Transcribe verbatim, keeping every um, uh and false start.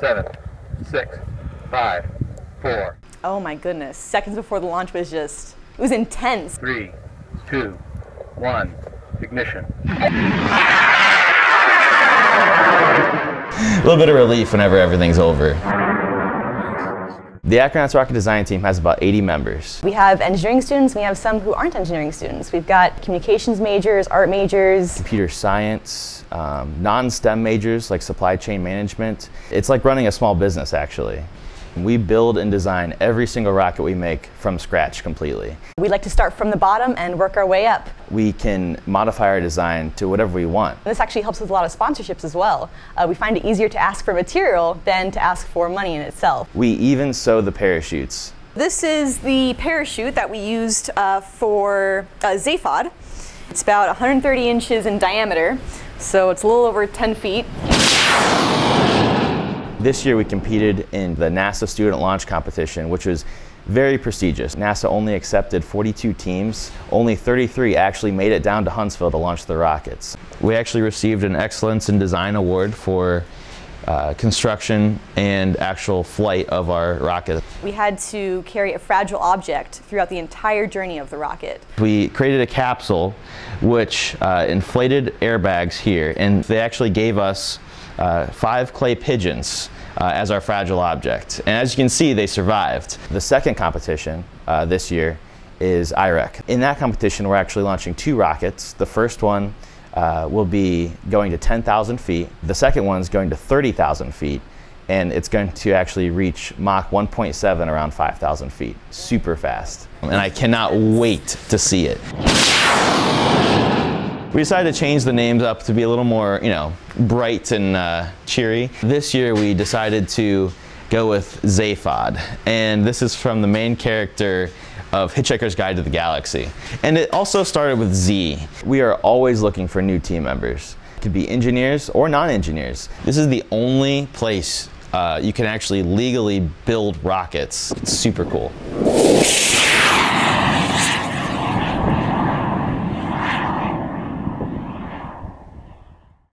seven, six, five, four. Oh my goodness, seconds before the launch was just, it was intense. Three, two, one, ignition. A little bit of relief whenever everything's over. The Akronauts Rocket Design Team has about eighty members. We have engineering students, we have some who aren't engineering students. We've got communications majors, art majors, computer science, um, non-STEM majors like supply chain management. It's like running a small business actually. We build and design every single rocket we make from scratch completely. We like to start from the bottom and work our way up. We can modify our design to whatever we want. And this actually helps with a lot of sponsorships as well. Uh, we find it easier to ask for material than to ask for money in itself. We even sew the parachutes. This is the parachute that we used uh, for uh, Zaphod. It's about one hundred thirty inches in diameter, so it's a little over ten feet. This year we competed in the NASA Student Launch Competition, which was very prestigious. NASA only accepted forty-two teams. Only thirty-three actually made it down to Huntsville to launch the rockets. We actually received an Excellence in Design Award for uh, construction and actual flight of our rocket. We had to carry a fragile object throughout the entire journey of the rocket. We created a capsule which uh, inflated airbags here, and they actually gave us Uh, five clay pigeons uh, as our fragile object. And as you can see, they survived. The second competition uh, this year is I REC. In that competition, we're actually launching two rockets. The first one uh, will be going to ten thousand feet. The second one's going to thirty thousand feet. And it's going to actually reach Mach one point seven, around five thousand feet. Super fast. And I cannot wait to see it. We decided to change the names up to be a little more, you know, bright and uh, cheery. This year we decided to go with Zaphod, and this is from the main character of Hitchhiker's Guide to the Galaxy. And it also started with Z. We are always looking for new team members. It could be engineers or non-engineers. This is the only place uh, you can actually legally build rockets. It's super cool.